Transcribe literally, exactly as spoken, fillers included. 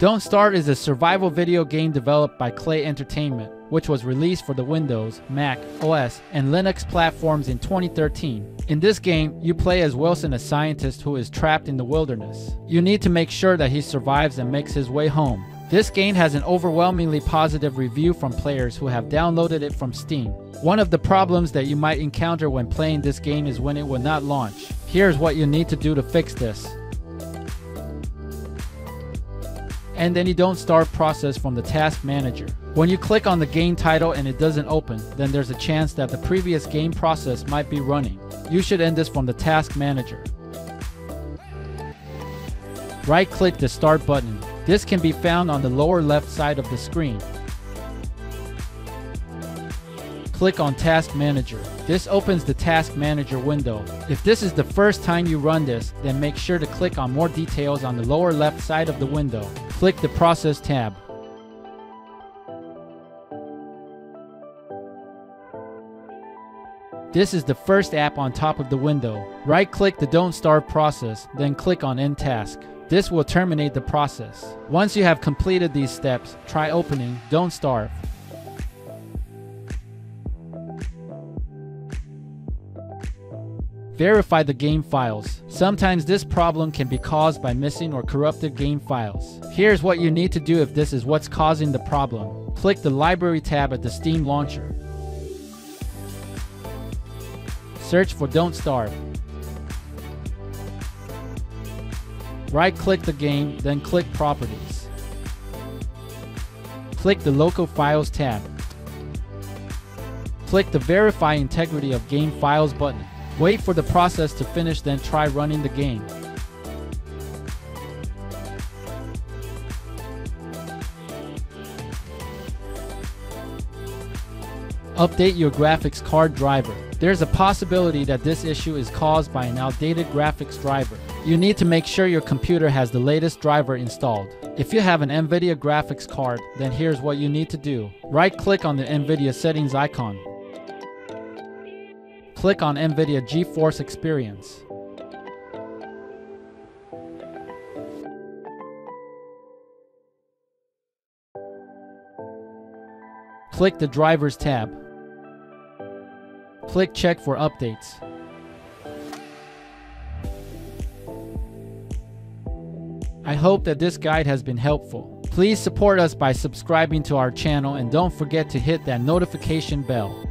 Don't Starve is a survival video game developed by Klei Entertainment, which was released for the Windows, Mac O S, and Linux platforms in twenty thirteen. In this game, you play as Wilson, a scientist who is trapped in the wilderness. You need to make sure that he survives and makes his way home. This game has an overwhelmingly positive review from players who have downloaded it from Steam. One of the problems that you might encounter when playing this game is when it will not launch. Here's what you need to do to fix this. And then you Don't Starve process from the Task Manager. When you click on the game title and it doesn't open, then there's a chance that the previous game process might be running. You should end this from the Task Manager. Right-click the Start button. This can be found on the lower left side of the screen. Click on Task Manager. This opens the Task Manager window. If this is the first time you run this, then make sure to click on more details on the lower left side of the window. Click the Process tab. This is the first app on top of the window. Right-click the Don't Starve process, then click on End Task. This will terminate the process. Once you have completed these steps, try opening Don't Starve. Verify the game files. Sometimes this problem can be caused by missing or corrupted game files. Here's what you need to do if this is what's causing the problem. Click the Library tab at the Steam launcher. Search for Don't Starve. Right-click the game, then click Properties. Click the Local Files tab. Click the Verify Integrity of Game Files button. Wait for the process to finish, then try running the game. Update your graphics card driver. There's a possibility that this issue is caused by an outdated graphics driver. You need to make sure your computer has the latest driver installed. If you have an NVIDIA graphics card, then here's what you need to do. Right-click on the NVIDIA settings icon. Click on NVIDIA GeForce Experience. Click the Drivers tab. Click Check for updates. I hope that this guide has been helpful. Please support us by subscribing to our channel and don't forget to hit that notification bell.